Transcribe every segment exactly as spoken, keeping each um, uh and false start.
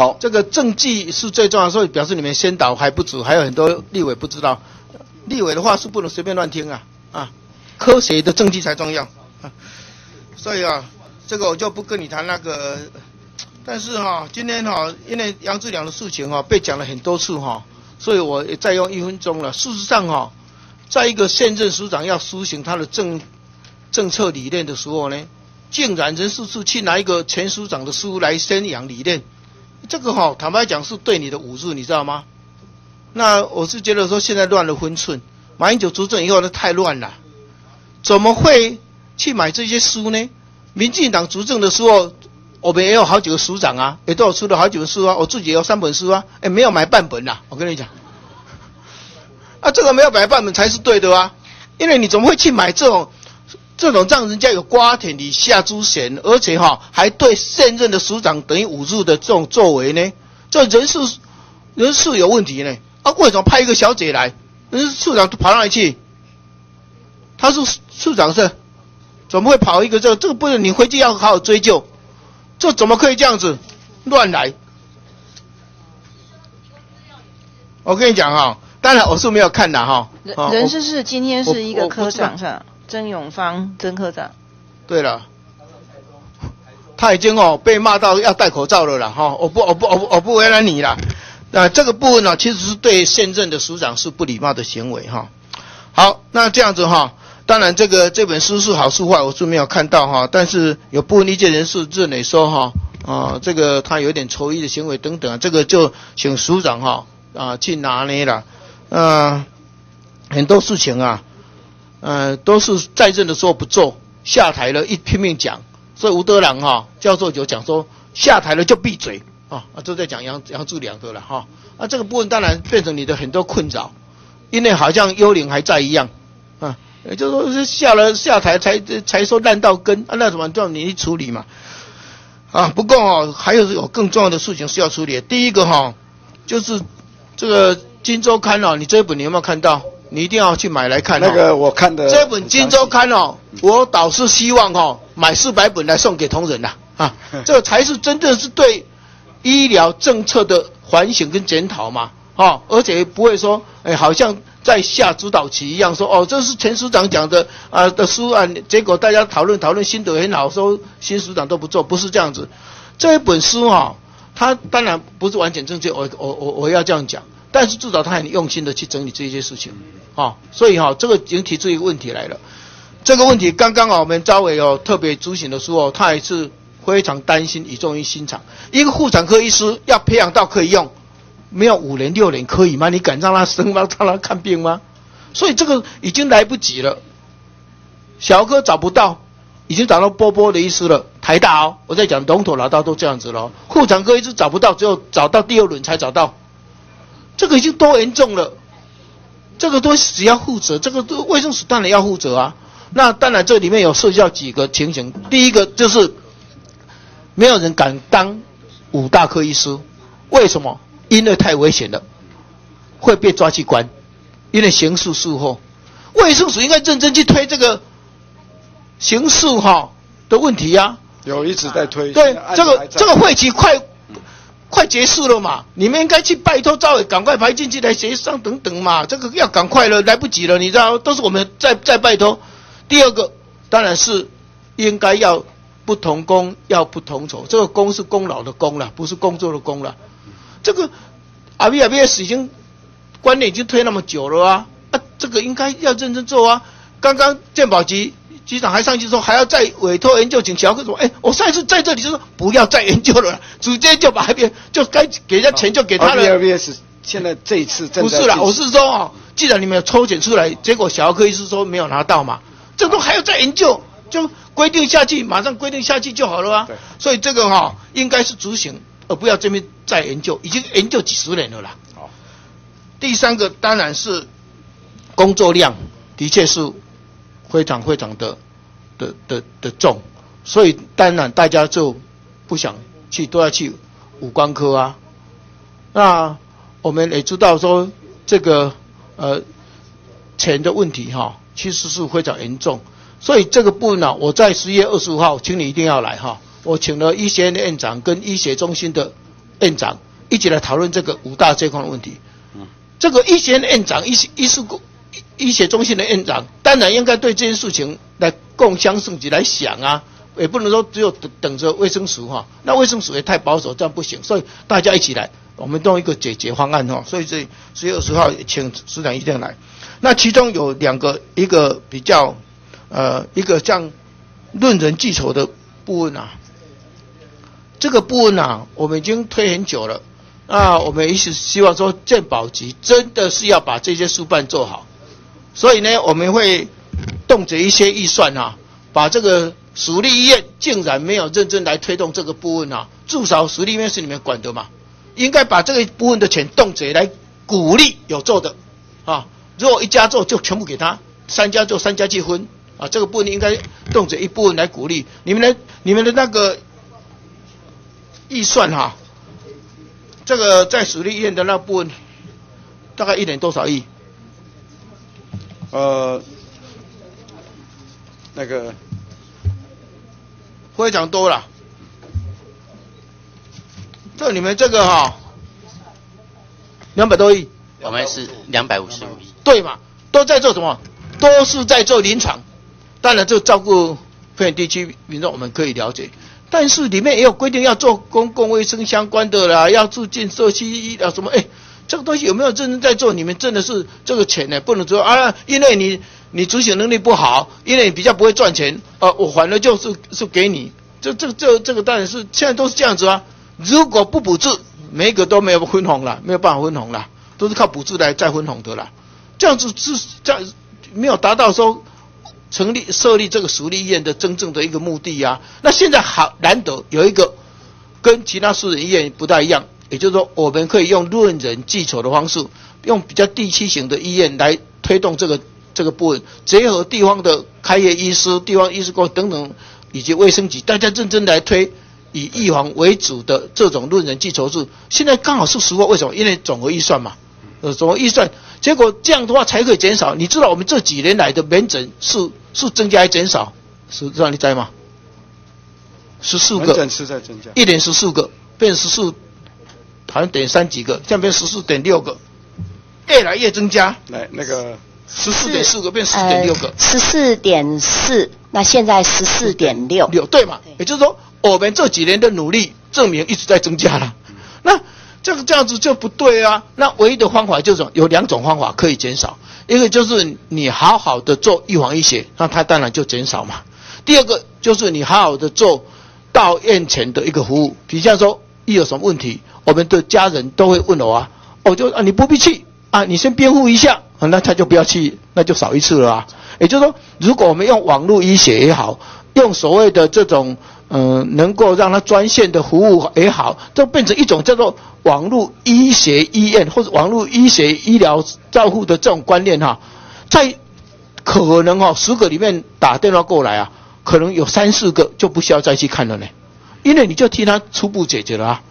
好，这个证据是最重要的，所以表示你们宣导还不足，还有很多立委不知道。立委的话是不能随便乱听啊啊，科学的证据才重要啊。所以啊，这个我就不跟你谈那个。但是哈、啊，今天哈、啊，因为杨志良的事情哈、啊、被讲了很多次哈、啊，所以我也再用一分钟了。事实上哈、啊，在一个现任署长要施行他的政政策理念的时候呢，竟然人事处去拿一个前署长的书来宣扬理念。这个哈、哦，坦白讲是对你的侮辱，你知道吗？那我是觉得说现在乱了分寸，马英九执政以后呢太乱了，怎么会去买这些书呢？民进党执政的时候，我们也有好几个署长啊，也都有出了好几本书啊，我自己也有三本书啊，哎，没有买半本啊，我跟你讲，啊，这个没有买半本才是对的啊，因为你怎么会去买这种？这种让人家有瓜田李下之嫌，而且哈、哦、还对现任的署长等于侮辱的这种作为呢，这人事人事有问题呢。啊，为什么派一个小姐来？人事处长跑哪里去？他是处长是，怎么会跑一个这个、这个不能？你回去要好好追究，这怎么可以这样子乱来？我跟你讲哈、哦，当然我是没有看的哈、哦。人事是今天是一个科长上。曾永芳，曾科长。对了，他已经哦被骂到要戴口罩了啦哈、哦！我不，我不，我不，我不为难你啦。那、呃、这个部分呢、哦，其实是对现任的署长是不礼貌的行为哈、哦。好，那这样子哈、哦，当然这个这本书是好是坏，我是没有看到哈、哦，但是有部分意见人士认为说哈啊、哦呃，这个他有点仇意的行为等等，这个就请署长哈啊、呃、去拿捏了。嗯、呃，很多事情啊。呃，都是在任的时候不做，下台了，一拼命讲。所以吴德朗哈、哦、教授就讲说，下台了就闭嘴啊！啊，就在讲杨杨志良的了哈。啊，这个部分当然变成你的很多困扰，因为好像幽灵还在一样啊。也就是说是下了下台才才说烂到根啊，那怎么叫你去处理嘛？啊，不过哦，还有有更重要的事情需要处理。第一个哈、哦，就是这个《今周刊》哦，你这一本你有没有看到？你一定要去买来看、哦。那个我看的这本《今周刊》哦，我倒是希望哦，买四百本来送给同仁啦、啊。啊，这才是真正是对医疗政策的反省跟检讨嘛。哦，而且不会说，哎，好像在下指导棋一样说，哦，这是前署长讲的啊、呃、的书啊，结果大家讨论讨论心得很好，说新署长都不做，不是这样子。这一本书啊、哦，它当然不是完全正确，我我我我要这样讲。但是至少他很用心的去整理这些事情，啊、哦，所以哈、哦，这个已经提出一个问题来了。这个问题刚刚啊，我们招委哦特别咨询的时候，他也是非常担心，语重于心长。一个妇产科医师要培养到可以用，没有五年六年可以吗？你敢让他生吗？让他看病吗？所以这个已经来不及了。小科找不到，已经找到波波的医师了。台大哦，我在讲龙头老大都这样子了，妇产科医师找不到，只有找到第二轮才找到。这个已经多严重了，这个东西只要负责，这个都卫生署当然要负责啊。那当然这里面有涉及到几个情形，第一个就是没有人敢当五大科医师，为什么？因为太危险了，会被抓去关，因为刑事诉后。卫生署应该认真去推这个刑事哈的问题啊。有一直在推。对，这个这个会期快。快结束了嘛，你们应该去拜托赵伟赶快排进去来协商等等嘛，这个要赶快了，来不及了，你知道，都是我们在在拜托。第二个当然是应该要不同工要不同酬，这个工是功劳的工啦，不是工作的工啦。这个 R B S 已经观念已经推那么久了啊，啊这个应该要认真做啊。刚刚健保局局长还上去说还要再委托研究，请小科说，哎、欸，我上一次在这里就说不要再研究了，直接就把 R B S 就该给人家钱就给他了。R B S 现在这一次真的不是啦，我是说哦，既然你们有抽检出来，结果小科医师说没有拿到嘛，这都还要再研究，就规定下去，马上规定下去就好了啊。所以这个哈、哦、应该是执行，而不要这边再研究，已经研究几十年了啦。好，第三个当然是工作量，的确是。非常非常的的的的重，所以当然大家就不想去，都要去五官科啊。那我们也知道说这个呃钱的问题哈、哦，其实是非常严重。所以这个部分呢、啊，我在十月二十五号，请你一定要来哈、哦。我请了医学院院长跟医学中心的院长一起来讨论这个五大这块的问题。嗯，这个医学院院长、医医术医学中心的院长，当然应该对这些事情来共襄盛举来想啊，也不能说只有等等着卫生署哈、啊，那卫生署也太保守，这样不行。所以大家一起来，我们弄一个解决方案哈、啊。所以这十月二十号请署长一定来。那其中有两个，一个比较呃，一个像论人计酬的部分啊。这个部分啊，我们已经推很久了。那我们也是希望说，健保局真的是要把这些事办做好。所以呢，我们会冻结一些预算啊，把这个私立医院竟然没有认真来推动这个部分啊，至少私立医院是你们管的嘛，应该把这个部分的钱冻结来鼓励有做的啊。如果一家做就全部给他，三家做三家去分啊，这个部分应该冻结一部分来鼓励你们的你们的那个。预算哈，这个在私立医院的那部分，大概一年多少亿？呃，那个非常多了。这你们这个哈、哦，两百多亿。我们是两百五十五亿。对嘛？都在做什么？都是在做临床，当然就照顾偏远地区民众，我们可以了解。但是里面也有规定要做公共卫生相关的啦，要促进社区医疗什么，哎、欸，这个东西有没有认真在做？你们真的是这个钱呢、欸，不能说啊，因为你你执行能力不好，因为你比较不会赚钱，啊，我反而就是是给你，这这这这个当然是现在都是这样子啊。如果不补助，每一个都没有分红了，没有办法分红了，都是靠补助来再分红的啦。这样子是这样没有达到说。成立设立这个私立医院的真正的一个目的呀、啊，那现在好难得有一个跟其他私人医院不太一样，也就是说我们可以用论人计酬的方式，用比较地区型的医院来推动这个这个部分，结合地方的开业医师、地方医师工等等以及卫生局，大家认真来推以预防为主的这种论人计酬制，现在刚好是时候，为什么？因为总额预算嘛，呃，总额预算。结果这样的话才可以减少。你知道我们这几年来的门诊是是增加还是减少？是让你在吗？十四个门诊是在增加，一年十四个变十四，好像点三几个，这样变十四点六个，越来越增加。来，那个十四点四个变十四点六个，十四点四，那现在十四点六六，对嘛？也就是说，我们这几年的努力证明一直在增加了。那这个这样子就不对啊！那唯一的方法就是有两种方法可以减少，一个就是你好好的做预防医学，那它当然就减少嘛。第二个就是你好好的做到院前的一个服务，比如像说一有什么问题，我们的家人都会问我啊，我就啊你不必去啊，你先辩护一下、啊，那他就不要去，那就少一次了啊。也就是说，如果我们用网络医学也好，用所谓的这种。嗯，能够让它专线的服务也好，就变成一种叫做网络医学医院或者网络医学医疗照护的这种观念哈、啊，在可能哈、哦、十个里面打电话过来啊，可能有三四个就不需要再去看了呢，因为你就替他初步解决了啊，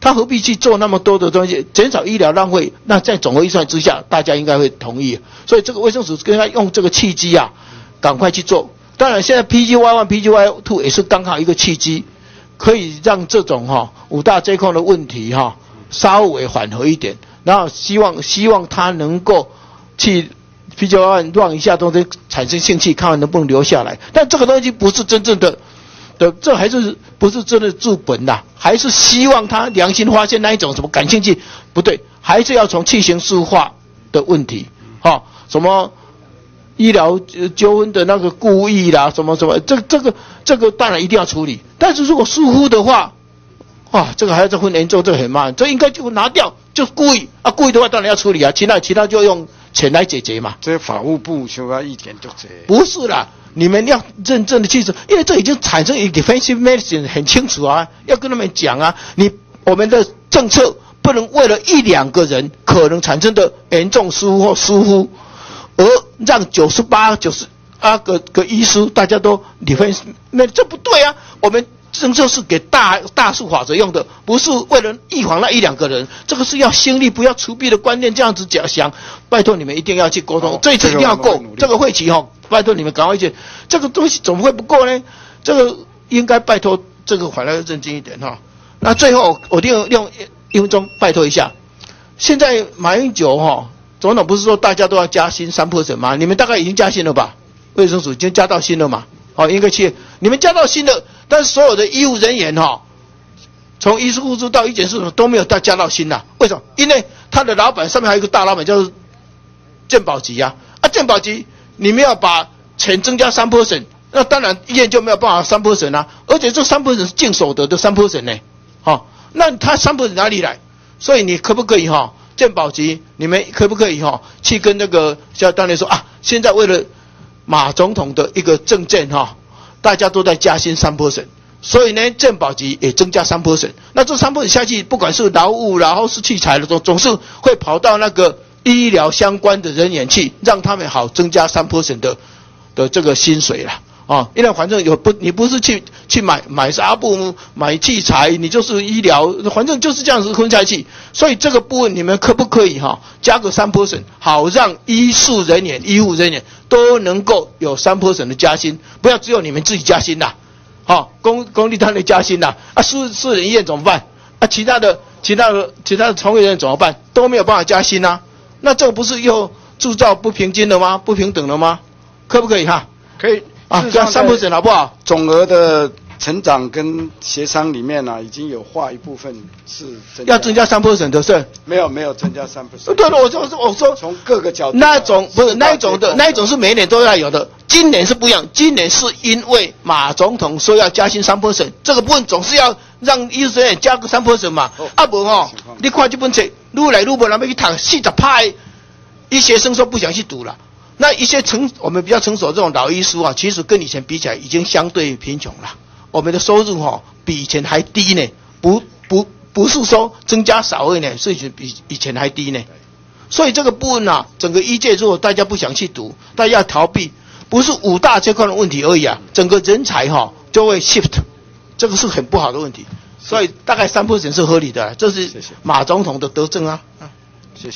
他何必去做那么多的东西，减少医疗浪费？那在总额预算之下，大家应该会同意，所以这个卫生署应该用这个契机啊，赶快去做。当然，现在 P G Y 一、P G Y 二 也是刚好一个契机，可以让这种哈、哦、五大这一块的问题哈、哦、稍微缓和一点。然后希望希望他能够去 P G Y 一让一下东西产生兴趣，看看能不能留下来。但这个东西不是真正的，的这还是不是真的治本呐、啊？还是希望他良心发现那一种什么感兴趣？不对，还是要从去形式化的问题，哈、哦、什么？医疗纠纷的那个故意啦，什么什么，这这个这个当然一定要处理。但是如果疏忽的话，哇，这个还要再分严重，这个很慢，这应该就拿掉，就是故意啊，故意的话当然要处理啊，其他其他就用钱来解决嘛。这法务部修改一点就这。不是啦，你们要认真的去做，因为这已经产生一个 defensive medicine 很清楚啊，要跟他们讲啊，你我们的政策不能为了一两个人可能产生的严重疏忽或疏忽。而让九十八、九十啊个个医师，大家都你会那这不对啊！我们政策是给大大数法则用的，不是为了预防那一两个人。这个是要先例，不要除弊的观念，这样子讲想。拜托你们一定要去沟通，这一次一定要够。这个会期哈、哦，拜托你们赶快去。这个东西怎么会不够呢？这个应该拜托这个反而要认真一点哈、哦。那最后我利用利用一分钟，拜托一下。现在马英九哈总统不是说大家都要加薪百分之三吗？你们大概已经加薪了吧？卫生署已经加到薪了嘛？哦，应该去你们加到薪了，但是所有的医务人员哈，从医师护士到医检署都没有到加到薪了、啊。为什么？因为他的老板上面还有一个大老板叫做健保局啊，啊健保局你们要把钱增加百分之三，那当然医院就没有办法百分之三啊，而且这百分之三是净所得的百分之三呢，好、哦，那他百分之三哪里来？所以你可不可以哈、哦，健保局你们可不可以哈、哦，去跟那个像当年说啊，现在为了马总统的一个政见哈，大家都在加薪百分之三，所以呢健保局也增加百分之三，那这百分之三下去，不管是劳务然后是器材的，总总是会跑到那个医疗相关的人员去，让他们好增加百分之三的的这个薪水啦。哦，因为反正有不，你不是去去买买纱布、买器材，你就是医疗，反正就是这样子分下去。所以这个部分你们可不可以哈、哦、加个百分之三，好让医术人员、医务人员都能够有百分之三的加薪，不要只有你们自己加薪啦。好、哦，公公立单位加薪啦，啊，私私人医院怎么办？啊，其他的、其他的、其他的从业人员怎么办？都没有办法加薪啊。那这不是又铸造不平均了吗？不平等了吗？可不可以哈？可以。啊，这样三不整好不好？总额的成长跟协商里面呢、啊，已经有划一部分是增要增加三不整的是？没有没有增加三不整。对了，我说我说从各个角度那种不是那一种的，那一种是每年都要有的，今年是不一样。今年是因为马总统说要加薪三不整，这个部分总是要让医生也加个三不整嘛。哦、啊不哦，你看这本册，愈来愈无人要去读，四十趴的医学生说不想去读了。那一些成我们比较成熟这种老医师啊，其实跟以前比起来已经相对贫穷了。我们的收入哈、哦、比以前还低呢，不不不是说增加少而已呢，是比以前还低呢。所以这个部分啊，整个医界如果大家不想去读，大家要逃避，不是五大这块的问题而已啊，整个人才哈、哦、就会 shift， 这个是很不好的问题。所以大概三 percent 是合理的，这是马总统的德政啊。谢谢。